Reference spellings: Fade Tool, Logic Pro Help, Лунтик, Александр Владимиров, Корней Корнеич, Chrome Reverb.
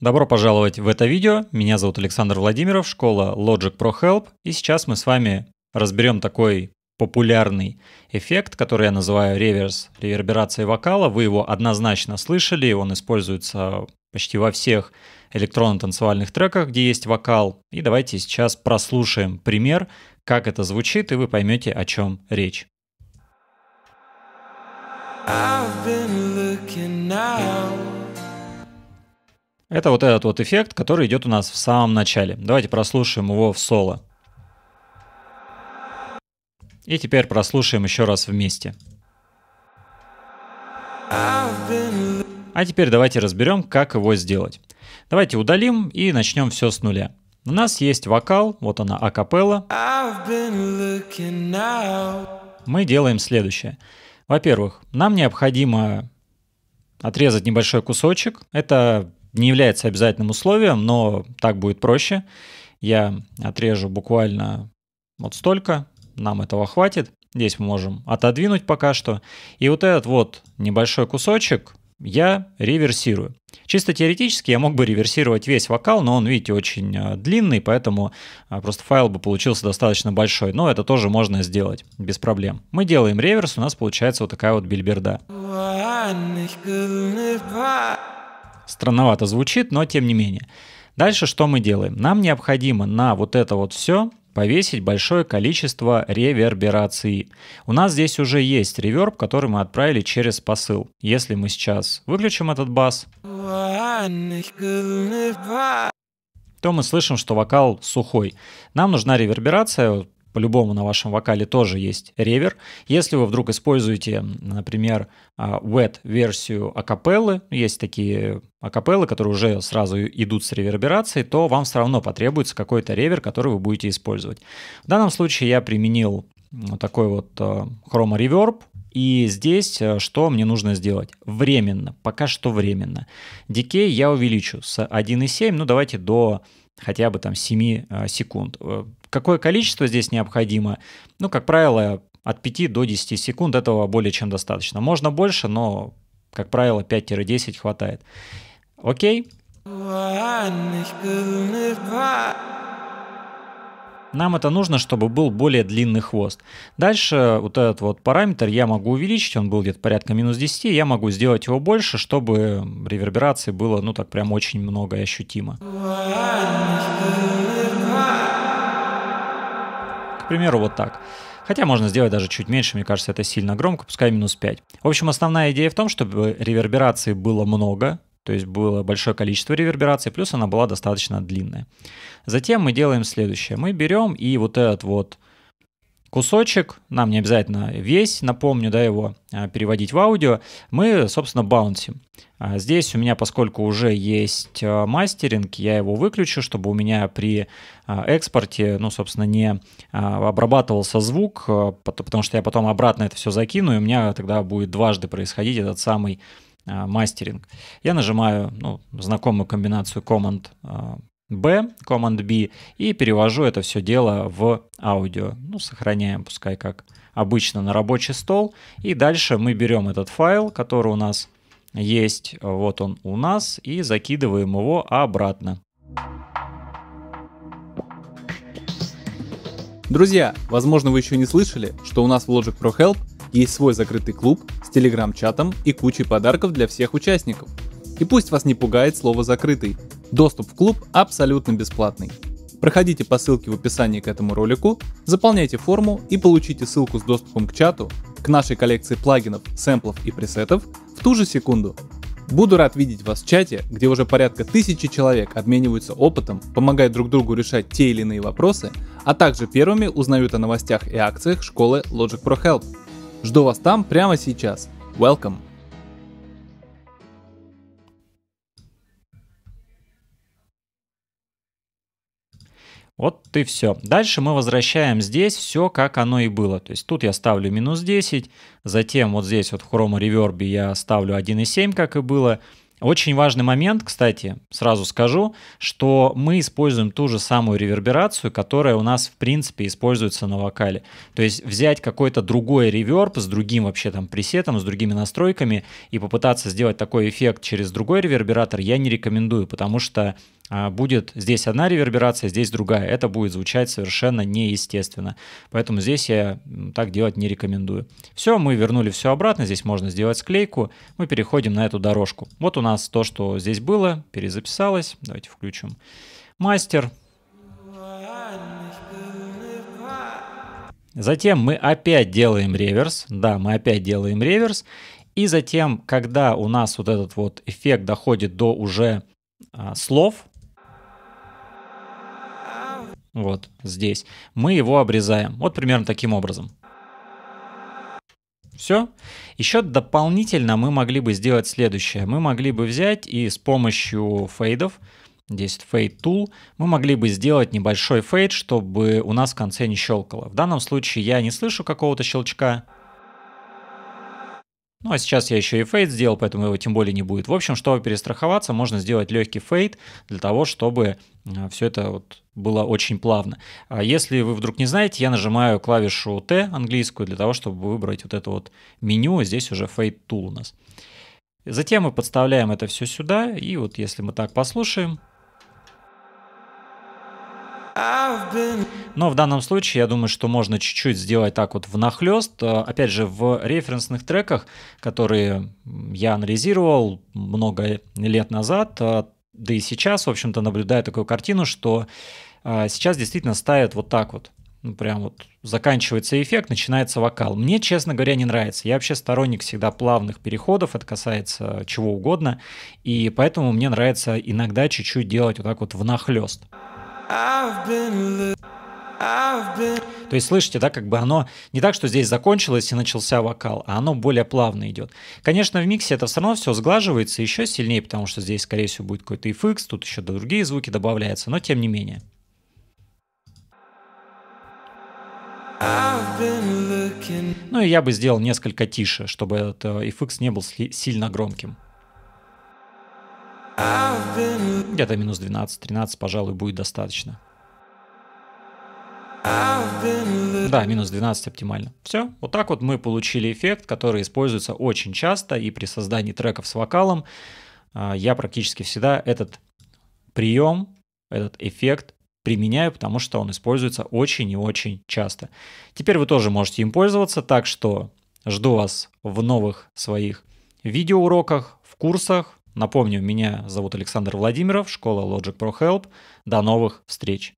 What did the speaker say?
Добро пожаловать в это видео. Меня зовут Александр Владимиров, школа Logic Pro Help. И сейчас мы с вами разберем такой популярный эффект, который я называю реверс, реверберация вокала. Вы его однозначно слышали, он используется почти во всех электронно-танцевальных треках, где есть вокал. И давайте сейчас прослушаем пример, как это звучит, и вы поймете, о чем речь. Это вот этот вот эффект, который идет у нас в самом начале. Давайте прослушаем его в соло. И теперь прослушаем еще раз вместе. А теперь давайте разберем, как его сделать. Давайте удалим и начнем все с нуля. У нас есть вокал, вот она акапелла. Мы делаем следующее. Во-первых, нам необходимо отрезать небольшой кусочек. Это не является обязательным условием, но так будет проще. Я отрежу буквально вот столько, нам этого хватит. Здесь мы можем отодвинуть пока что. И вот этот вот небольшой кусочек я реверсирую. Чисто теоретически я мог бы реверсировать весь вокал, но он, видите, очень длинный, поэтому просто файл бы получился достаточно большой. Но это тоже можно сделать без проблем. Мы делаем реверс, у нас получается вот такая вот бильберда. Странновато звучит, но тем не менее. Дальше что мы делаем? Нам необходимо на вот это вот все повесить большое количество реверберации. У нас здесь уже есть реверб, который мы отправили через посыл. Если мы сейчас выключим этот бас, то мы слышим, что вокал сухой. Нам нужна реверберация. По-любому на вашем вокале тоже есть ревер. Если вы вдруг используете, например, wet-версию акапеллы, есть такие акапеллы, которые уже сразу идут с реверберацией, то вам все равно потребуется какой-то ревер, который вы будете использовать. В данном случае я применил вот такой вот Chrome Reverb. И здесь что мне нужно сделать? Временно, пока что временно. Дикей я увеличу с 1,7, ну давайте до хотя бы там 7 секунд. Какое количество здесь необходимо? Ну, как правило, от 5 до 10 секунд этого более чем достаточно. Можно больше, но, как правило, 5-10 хватает. Окей. Нам это нужно, чтобы был более длинный хвост. Дальше вот этот вот параметр я могу увеличить, он был где-то порядка минус 10, я могу сделать его больше, чтобы реверберации было, ну так прям очень много и ощутимо. К примеру, вот так. Хотя можно сделать даже чуть меньше, мне кажется, это сильно громко, пускай минус 5. В общем, основная идея в том, чтобы реверберации было много, то есть было большое количество реверберации, плюс она была достаточно длинная. Затем мы делаем следующее. Мы берем и вот этот вот кусочек, нам не обязательно весь, напомню, да, его переводить в аудио, мы, собственно, баунсим. Здесь у меня, поскольку уже есть мастеринг, я его выключу, чтобы у меня при экспорте, ну, собственно, не обрабатывался звук, потому что я потом обратно это все закину, и у меня тогда будет дважды происходить этот самый мастеринг. Я нажимаю, ну, знакомую комбинацию Command B, Command B, и перевожу это все дело в аудио. Ну, сохраняем, пускай как обычно, на рабочий стол. И дальше мы берем этот файл, который у нас есть, вот он у нас, и закидываем его обратно. Друзья, возможно, вы еще не слышали, что у нас в Logic Pro Help есть свой закрытый клуб с телеграм-чатом и кучей подарков для всех участников. И пусть вас не пугает слово «закрытый», доступ в клуб абсолютно бесплатный. Проходите по ссылке в описании к этому ролику, заполняйте форму и получите ссылку с доступом к чату, к нашей коллекции плагинов, сэмплов и пресетов в ту же секунду. Буду рад видеть вас в чате, где уже порядка 1000 человек обмениваются опытом, помогают друг другу решать те или иные вопросы, а также первыми узнают о новостях и акциях школы Logic Pro Help. Жду вас там прямо сейчас. Welcome! Вот и все. Дальше мы возвращаем здесь все, как оно и было. То есть тут я ставлю минус 10, затем вот здесь вот в Chrome Reverb я ставлю 1,7, как и было. Очень важный момент, кстати, сразу скажу, что мы используем ту же самую реверберацию, которая у нас в принципе используется на вокале. То есть взять какой-то другой реверб с другим вообще там пресетом, с другими настройками и попытаться сделать такой эффект через другой ревербератор я не рекомендую, потому что будет здесь одна реверберация, здесь другая. Это будет звучать совершенно неестественно. Поэтому здесь я так делать не рекомендую. Все, мы вернули все обратно. Здесь можно сделать склейку. Мы переходим на эту дорожку. Вот у нас то, что здесь было, перезаписалось. Давайте включим мастер. Затем мы опять делаем реверс. Да, мы опять делаем реверс. И затем, когда у нас вот этот вот эффект доходит до уже слов, вот здесь мы его обрезаем. Вот примерно таким образом. Все. Еще дополнительно мы могли бы сделать следующее. Мы могли бы взять и с помощью фейдов, здесь Fade Tool, мы могли бы сделать небольшой фейд, чтобы у нас в конце не щелкало. В данном случае я не слышу какого-то щелчка. Ну а сейчас я еще и фейд сделал, поэтому его тем более не будет. В общем, чтобы перестраховаться, можно сделать легкий фейд для того, чтобы все это вот было очень плавно. А если вы вдруг не знаете, я нажимаю клавишу T английскую для того, чтобы выбрать вот это вот меню. Здесь уже Fade Tool у нас. Затем мы подставляем это все сюда. И вот если мы так послушаем... Но в данном случае я думаю, что можно чуть-чуть сделать так вот внахлёст. Опять же, в референсных треках, которые я анализировал много лет назад, да и сейчас, в общем-то, наблюдаю такую картину, что сейчас действительно ставят вот так вот. Ну, прям вот заканчивается эффект, начинается вокал. Мне, честно говоря, не нравится. Я вообще сторонник всегда плавных переходов, это касается чего угодно. И поэтому мне нравится иногда чуть-чуть делать вот так вот внахлёст. То есть, слышите, да, как бы оно не так, что здесь закончилось и начался вокал, а оно более плавно идет. Конечно, в миксе это все равно все сглаживается еще сильнее, потому что здесь, скорее всего, будет какой-то эффект, тут еще другие звуки добавляются, но тем не менее. Ну и я бы сделал несколько тише, чтобы этот эффект не был сильно громким. Где-то минус 12-13, пожалуй, будет достаточно. Да, минус 12 оптимально. Все, вот так вот мы получили эффект, который используется очень часто, и при создании треков с вокалом я практически всегда этот прием, этот эффект применяю, потому что он используется очень и очень часто. Теперь вы тоже можете им пользоваться, так что жду вас в новых своих видеоуроках, в курсах. Напомню, меня зовут Александр Владимиров, школа Logic Pro Help. До новых встреч!